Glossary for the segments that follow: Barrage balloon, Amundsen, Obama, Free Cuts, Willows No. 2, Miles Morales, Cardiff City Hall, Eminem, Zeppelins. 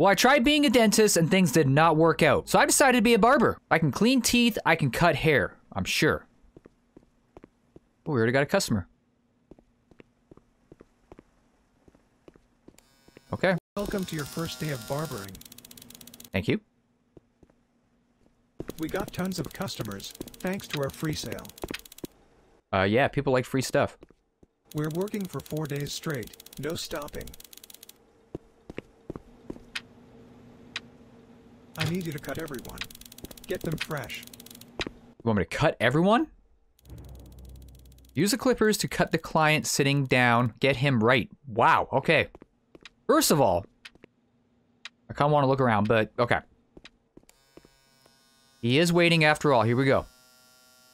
Well, I tried being a dentist and things did not work out, so I decided to be a barber. I can clean teeth, I can cut hair, I'm sure. Oh, we already got a customer. Okay. Welcome to your first day of barbering. Thank you. We got tons of customers, thanks to our free sale. Yeah, people like free stuff. We're working for 4 days straight, no stopping. I need you to cut everyone. Get them fresh. You want me to cut everyone? Use the clippers to cut the client sitting down. Get him right. Wow, okay. First of all, I kind of want to look around, but okay. He is waiting after all. Here we go.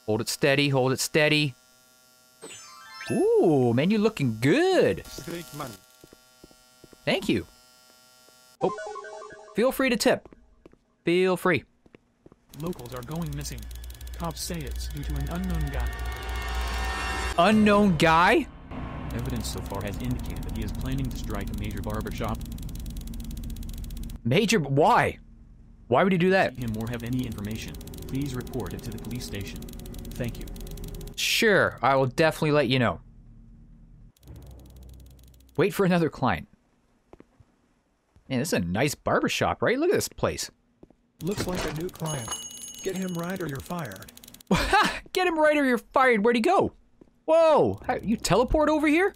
Hold it steady, hold it steady. Ooh, man, you're looking good. Thank you. Oh, feel free to tip. Feel free. Locals are going missing. Cops say it's due to an unknown guy. Unknown guy? Evidence so far has indicated that he is planning to strike a major barbershop. Major? Why? Why would he do that? Him or have any information, please report it to the police station. Thank you. Sure, I will definitely let you know. Wait for another client. Man, this is a nice barbershop, right? Look at this place. Looks like a new client. Get him right or you're fired. Get him right or you're fired. Where'd he go? Whoa, you teleport over here?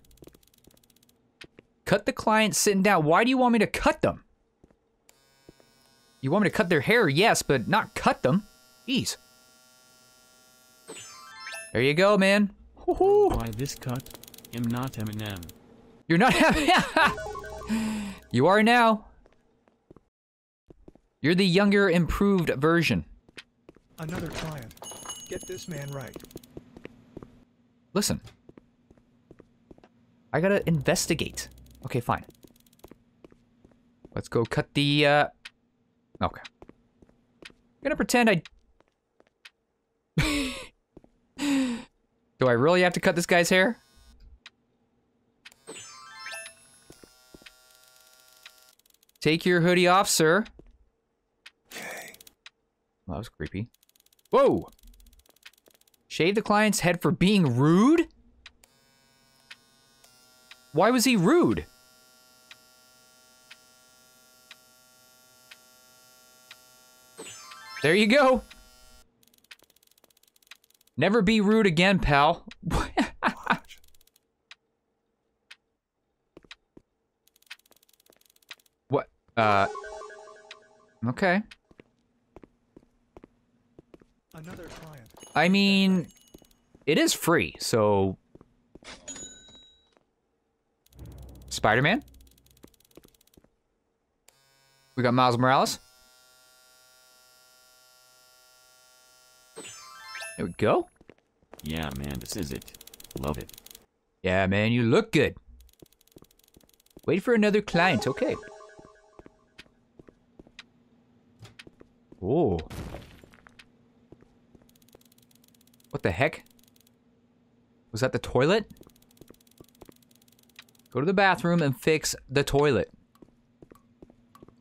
Cut the client sitting down. Why do you want me to cut them? You want me to cut their hair? Yes, but not cut them. Jeez. There you go, man. Woo-hoo. Why this cut? I'm not Eminem. You're not Eminem. You are now. You're the younger, improved version. Another client. Get this man right. Listen. I gotta investigate. Okay, fine. Let's go cut the, okay. I'm gonna pretend I... Do I really have to cut this guy's hair? Take your hoodie off, sir. Well, that was creepy. Whoa! Shave the client's head for being rude? Why was he rude? There you go. Never be rude again, pal. What? Okay. Another client. I mean, it is free, so... Spider-Man? We got Miles Morales. There we go. Yeah, man, this is it. Love it. Yeah, man, you look good. Wait for another client, okay. Oh. What the heck? Was that the toilet? Go to the bathroom and fix the toilet.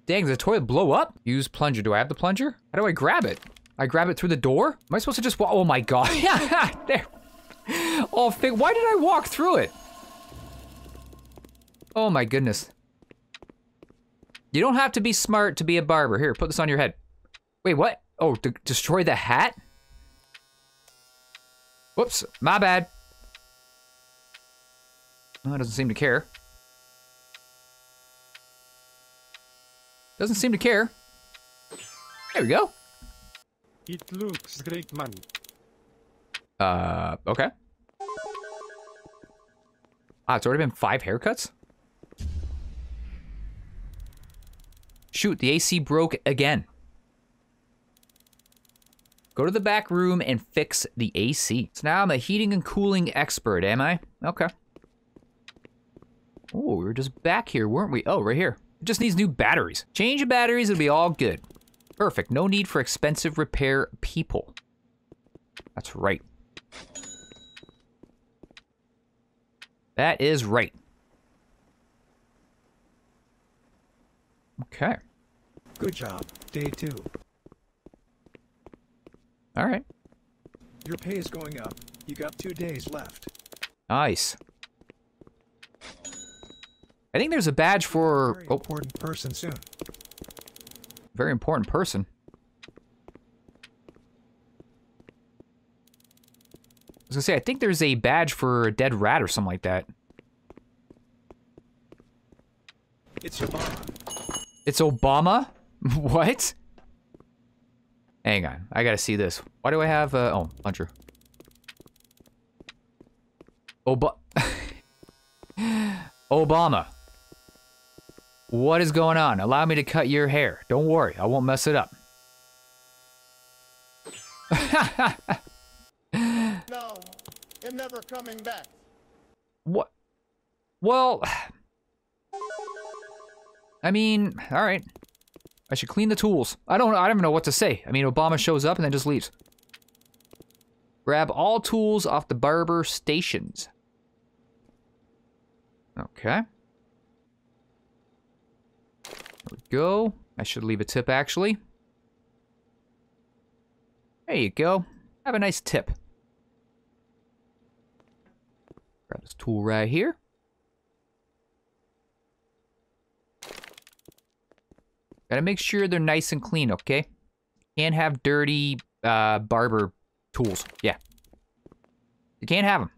Dang, does the toilet blow up? Use plunger. Do I have the plunger? How do I grab it? I grab it through the door? Am I supposed to just walk? Oh my god. There. Oh, why did I walk through it? Oh my goodness. You don't have to be smart to be a barber. Here, put this on your head. Wait, what? Oh, destroy the hat? Whoops, my bad. Well, that doesn't seem to care. Doesn't seem to care. There we go. It looks great, man. Okay. Ah, it's already been 5 haircuts? Shoot, the AC broke again. Go to the back room and fix the AC. So now I'm a heating and cooling expert, am I? Okay. Oh, we were just back here, weren't we? Oh, right here. It just needs new batteries. Change the batteries, it'll be all good. Perfect, no need for expensive repair people. That's right. That is right. Okay. Good job. Day 2. All right. Your pay is going up. You got 2 days left. Nice. I think there's a badge for... Very important person soon. Very important person. I was gonna say, I think there's a badge for a dead rat or something like that. It's Obama. It's Obama? What? Hang on, I gotta see this. Why do I have oh, puncher. Obama. What is going on? Allow me to cut your hair. Don't worry, I won't mess it up. No, I'm never coming back. What? Well, I mean, all right. I should clean the tools. I don't know what to say. I mean, Obama shows up and then just leaves. Grab all tools off the barber stations. Okay. There we go. I should leave a tip, actually. There you go. Have a nice tip. Grab this tool right here. Gotta make sure they're nice and clean, okay? Can't have dirty barber tools. Yeah. You can't have them.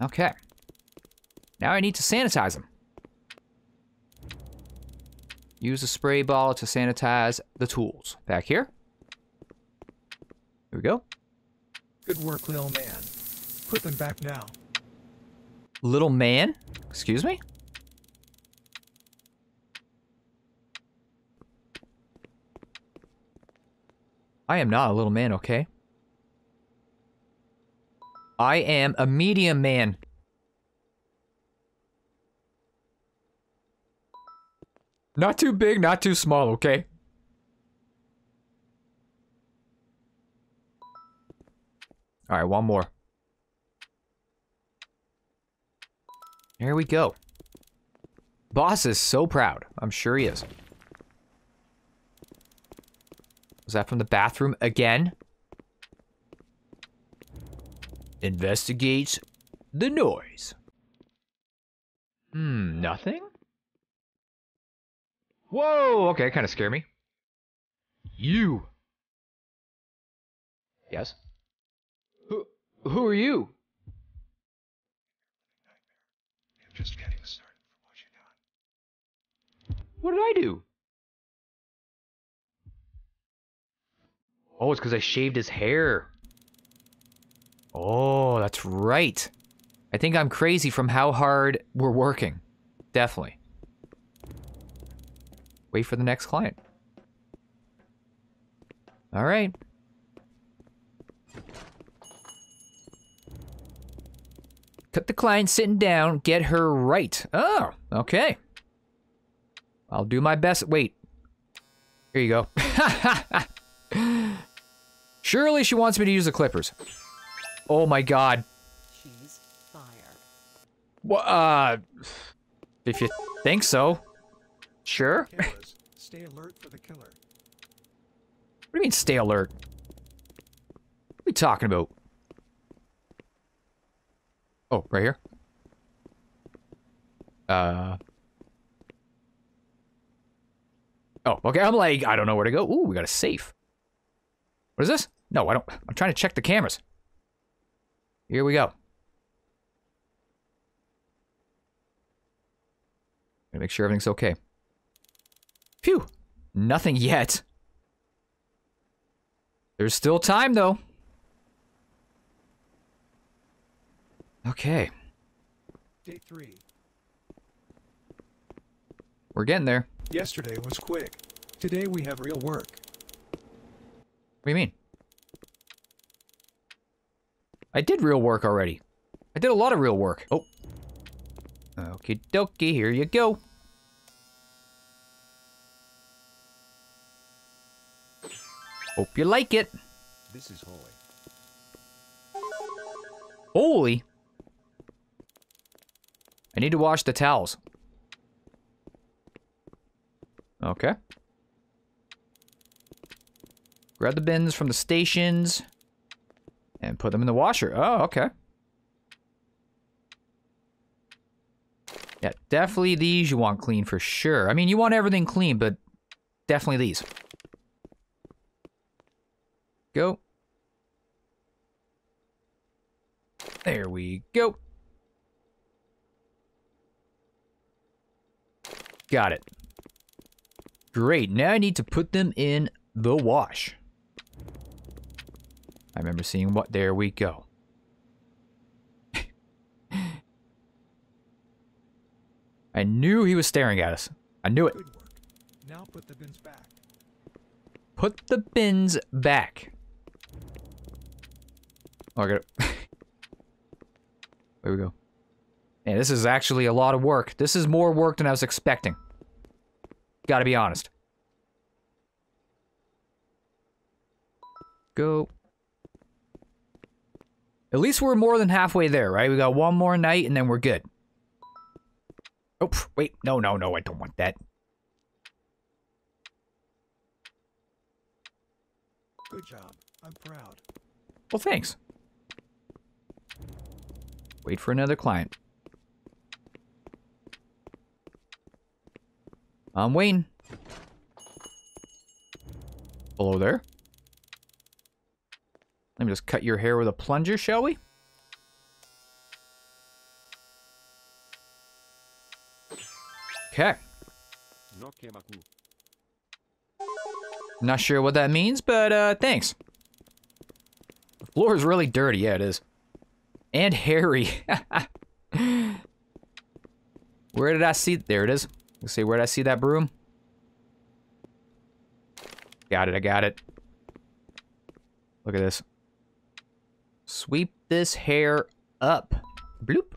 Okay. Now I need to sanitize them. Use the spray bottle to sanitize the tools. Back here. Here we go. Good work, little man. Put them back now. Little man? Excuse me? I am not a little man, okay? I am a medium man. Not too big, not too small, okay? All right, one more. There we go. Boss is so proud. I'm sure he is. Was that from the bathroom again? Investigates the noise. Hmm, nothing? Whoa, okay, kind of scared me. You. Yes? Who are you? I'm just getting started for what you've done. What did I do? Oh, it's because I shaved his hair. Oh, that's right. I think I'm crazy from how hard we're working. Definitely. Wait for the next client. All right. Cut the client sitting down. Get her right. Oh, okay. I'll do my best. Wait. Here you go. Surely she wants me to use the clippers. Oh my god. She's fired. What? If you think so. Sure. Cameras, stay alert for the killer. What do you mean, stay alert? What are we talking about? Oh, right here. Oh, okay. I'm like, I don't know where to go. Ooh, we got a safe. What is this? No, I don't. I'm trying to check the cameras. Here we go. Gotta make sure everything's okay. Phew. Nothing yet. There's still time, though. Okay. Day 3. We're getting there. Yesterday was quick. Today we have real work. What do you mean? I did real work already. I did a lot of real work. Oh. Okie dokie, here you go. Hope you like it. This is holy. Holy? I need to wash the towels. Okay. Grab the bins from the stations and put them in the washer. Oh, okay. Yeah, definitely these you want clean for sure. I mean, you want everything clean, but definitely these. Go. There we go. Got it. Great. Now I need to put them in the wash. I remember seeing what... There we go. I knew he was staring at us. I knew it. Good work. Now put the bins back. Put the bins back. Oh, I got it. There we go. Man, this is actually a lot of work. This is more work than I was expecting. Gotta be honest. Go. At least we're more than halfway there, right? We got one more night and then we're good. Oh, wait. No, no, no. I don't want that. Good job. I'm proud. Well, thanks. Wait for another client. I'm waiting. Hello there. Let me just cut your hair with a plunger, shall we? Okay. Not sure what that means, but thanks. The floor is really dirty. Yeah, it is. And hairy. Where did I see... There it is. Let's see, where did I see that broom? Got it, I got it. Look at this. Sweep this hair up. Bloop.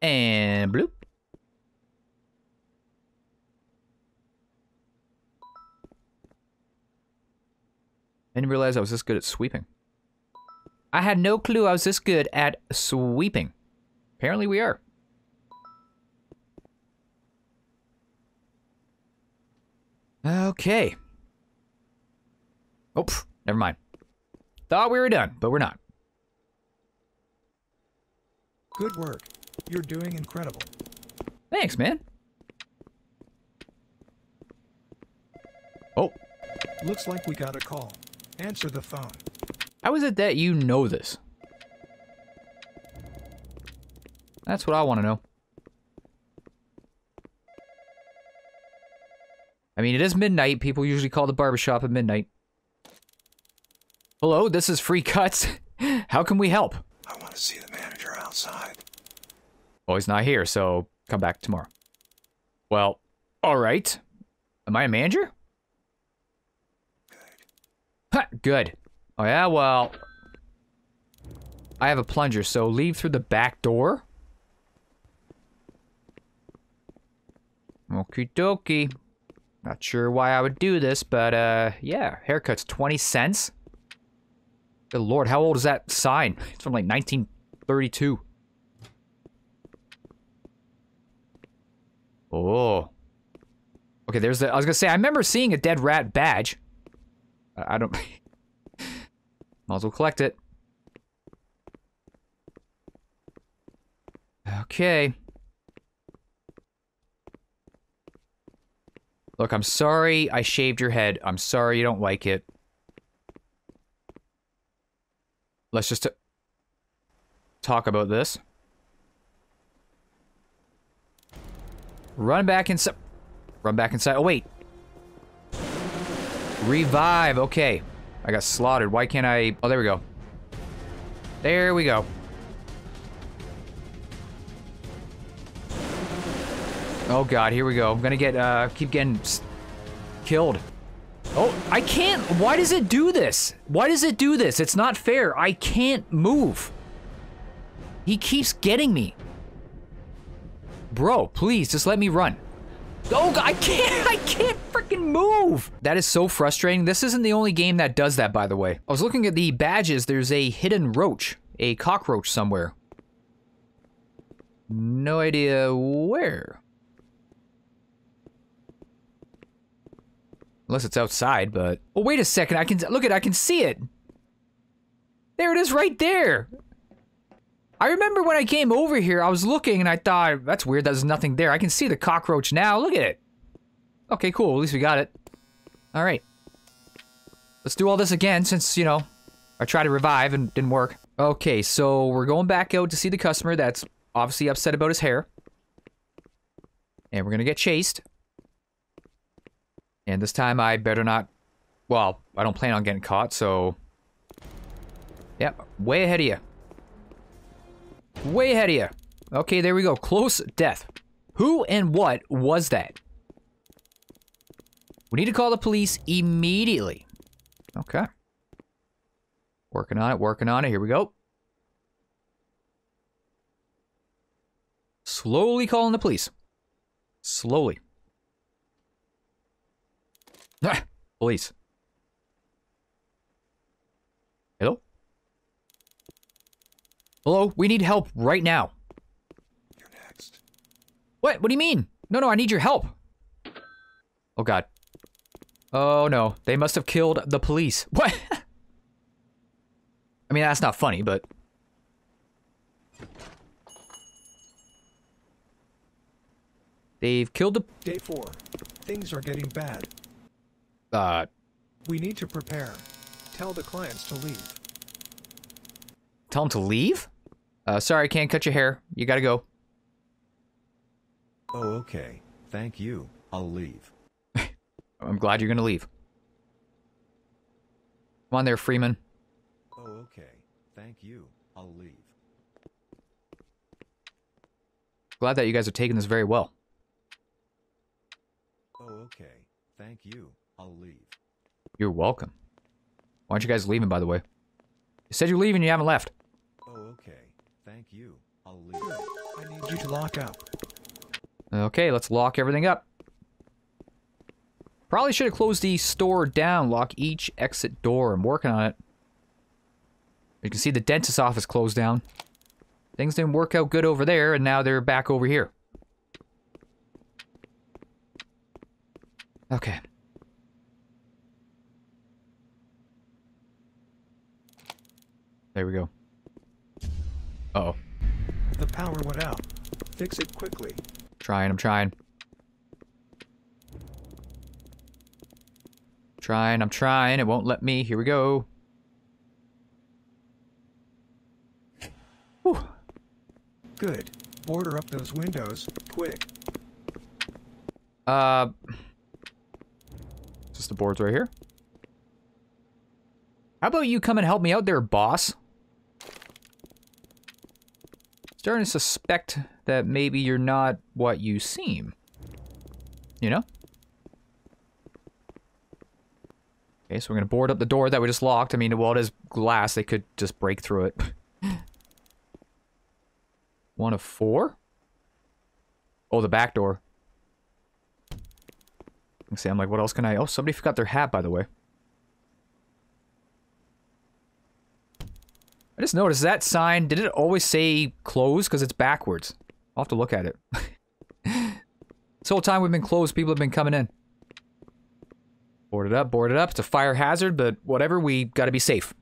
And bloop. I didn't realize I was this good at sweeping. I had no clue I was this good at sweeping. Apparently we are. Okay. Oh, pff, never mind. Thought we were done, but we're not. Good work. You're doing incredible. Thanks, man. Oh. Looks like we got a call. Answer the phone. How is it that you know this? That's what I want to know. I mean, it is midnight. People usually call the barbershop at midnight. Hello, this is Free Cuts. How can we help? I want to see the manager outside. Well, he's not here, so come back tomorrow. Well, all right. Am I a manager? Good. Oh, yeah, well... I have a plunger, so leave through the back door. Okie dokie. Not sure why I would do this, but, yeah. Haircut's 20 cents. Good lord, how old is that sign? It's from, like, 1932. Oh. Okay, there's the... I was gonna say, I remember seeing a dead rat badge. I don't... Might as well collect it. Okay. Look, I'm sorry I shaved your head. I'm sorry you don't like it. Let's just talk about this. Run back inside. Run back inside. Oh, wait. Revive. Okay. I got slaughtered. Why can't I... Oh, there we go. There we go. Oh, God. Here we go. I'm gonna get... keep getting... killed. Oh, I can't... Why does it do this? Why does it do this? It's not fair. I can't move. He keeps getting me. Bro, please, just let me run. Oh, God, I can't freaking move. That is so frustrating. This isn't the only game that does that, by the way. I was looking at the badges. There's a hidden roach, a cockroach somewhere. No idea where. Unless it's outside, but... Oh, wait a second. I can... Look at it. I can see it. There it is right there. I remember when I came over here, I was looking and I thought, that's weird. There's nothing there. I can see the cockroach now. Look at it. Okay, cool. At least we got it. All right. Let's do all this again since, you know, I tried to revive and it didn't work. Okay, so we're going back out to see the customer that's obviously upset about his hair. And we're going to get chased. And this time I better not... Well, I don't plan on getting caught, so... Yep, way ahead of you. Way ahead of you. Okay, there we go. Close death. Who and what was that? We need to call the police immediately. Okay. Working on it, working on it. Here we go. Slowly calling the police. Slowly. Police. Hello? Hello? We need help right now. You're next. What? What do you mean? No, no, I need your help. Oh, God. Oh, no. They must have killed the police. What? I mean, that's not funny, but... They've killed the... Day 4. Things are getting bad. We need to prepare. Tell the clients to leave. Tell them to leave? Sorry, I can't cut your hair. You gotta go. Oh, okay. Thank you. I'll leave. I'm glad you're gonna leave. Come on there, Freeman. Oh, okay. Thank you. I'll leave. Glad that you guys are taking this very well. Oh, okay. Thank you. I'll leave. You're welcome. Why aren't you guys leaving, by the way? You said you're leaving, you haven't left. Oh, okay. Thank you. I'll leave. I need you to lock up. Okay, let's lock everything up. Probably should have closed the store down. Lock each exit door. I'm working on it. You can see the dentist's office closed down. Things didn't work out good over there, and now they're back over here. Okay. There we go. Uh-oh. The power went out. Fix it quickly. Trying, I'm trying. Trying, I'm trying. It won't let me. Here we go. Whew. Good. Border up those windows. Quick. Just the boards right here. How about you come and help me out there, boss? Starting to suspect that maybe you're not what you seem. You know? Okay, so we're gonna board up the door that we just locked. I mean, well, it is glass. They could just break through it. 1 of 4? Oh, the back door. Let's see, I'm like, what else can I... Oh, somebody forgot their hat, by the way. I just noticed that sign, did it always say closed? Because it's backwards. I'll have to look at it. This whole time we've been closed, people have been coming in. Board it up, board it up. It's a fire hazard, but whatever, we gotta be safe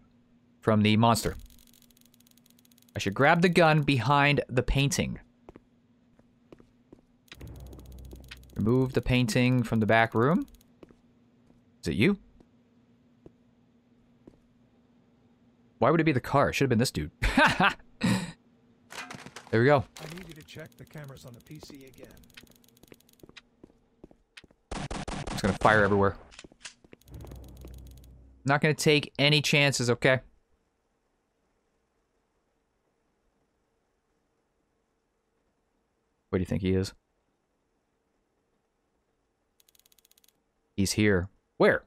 from the monster. I should grab the gun behind the painting. Remove the painting from the back room. Is it you? Why would it be the car? It should have been this dude. There we go. I need you to check the cameras on the PC again. I'm just gonna fire everywhere. Not gonna take any chances, okay? What do you think he is? He's here. Where?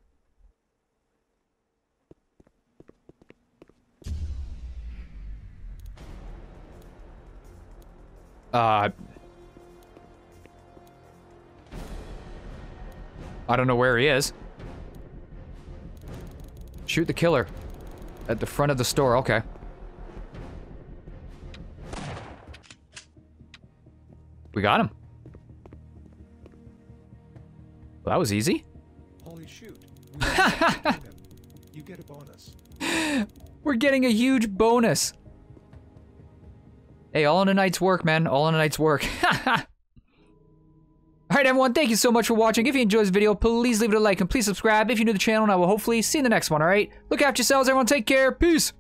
I don't know where he is. Shoot the killer. At the front of the store, okay. We got him. Well, that was easy. only shoot. You get a bonus. We're getting a huge bonus. Hey, all in a night's work, man. All in a night's work. Alright, everyone, thank you so much for watching. If you enjoyed this video, please leave it a like and please subscribe if you're new to the channel, and I will hopefully see you in the next one, alright? Look after yourselves, everyone. Take care. Peace.